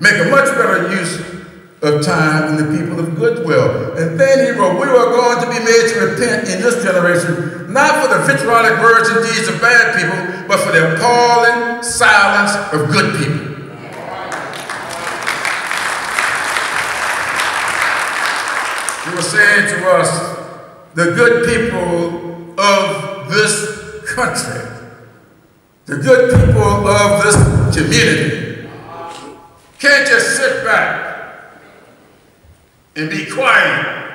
make a much better use of time than the people of goodwill. And then he wrote, we are going to be made to repent in this generation, not for the vitriolic words and deeds of bad people, but for the appalling silence of good people. He was saying to us, the good people of this country, the good people of this community can't just sit back and be quiet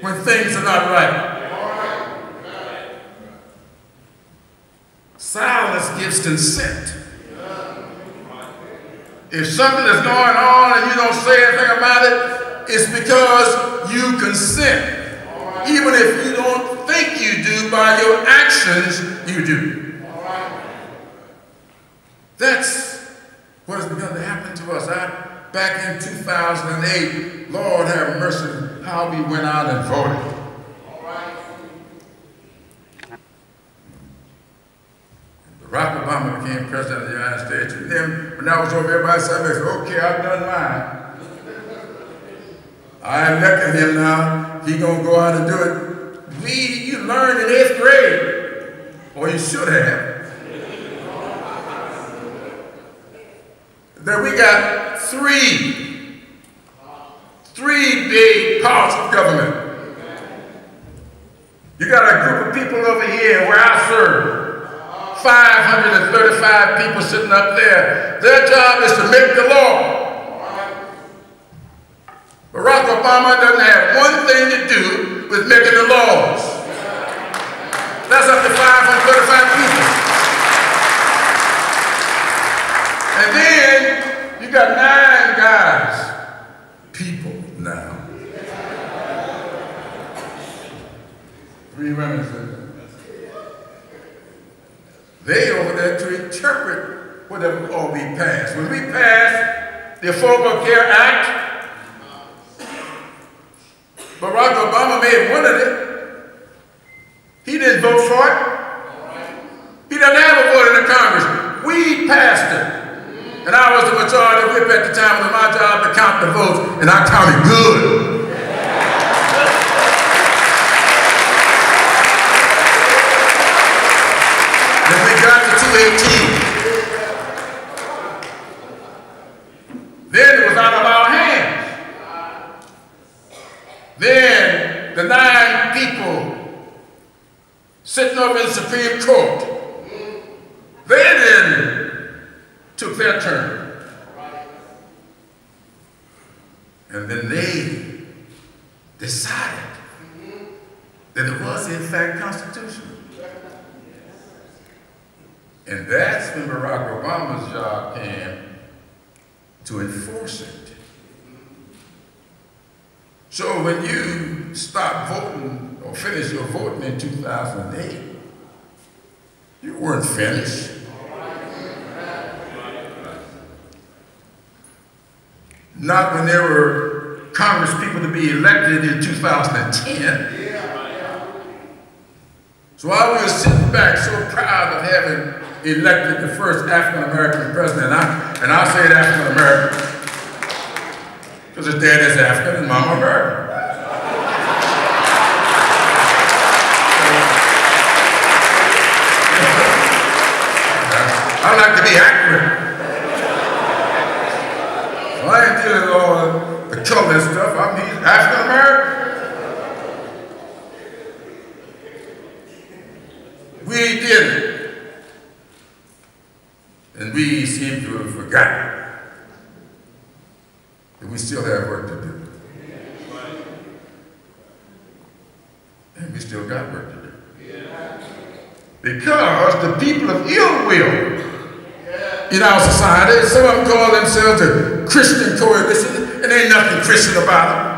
when things are not right. Silence gives consent. If something is going on and you don't say anything about it, it's because you consent. Even if you don't think you do, by your actions, you do. That's what's begun to happen to us. Back in 2008, Lord have mercy, how we went out and voted. Barack Obama became president of the United States. And then, when I was over everybody said, okay, I've done mine. I elected him now, he's going to go out and do it. You learned in 8th grade, or you should have, that we got three big parts of government. You got a group of people over here where I serve, 535 people sitting up there. Their job is to make the law. Barack Obama doesn't have one thing to do with making the laws. That's up to 535 people. And then you got 9 guys, people now. 3 women. They over there to interpret whatever law we pass. When we passed the Affordable Care Act, Barack Obama made one of it. He didn't vote for it. He doesn't have a vote in the Congress. We passed it. And I was the majority whip at the time. It was my job to count the votes, and I counted good. And we got to 218. Then it was out of our hands. Then the 9 people sitting over in the Supreme Court, they then took their turn. And then they decided that it was in fact constitutional. And that's when Barack Obama's job came to enforce it. So when you stopped voting or finished your voting in 2008, you weren't finished. Not when there were Congress people to be elected in 2010. So I was sitting back so proud of having elected the first African American president. And I say African American, because his dad is African and mama American. I like to be accurate. So I ain't dealing with all the color and stuff. I mean, African American. We did it. And we seem to have forgotten. And we still have work to do. And we still got work to do. Because the people of ill will in our society, some of them call themselves a Christian coalition, and ain't nothing Christian about them.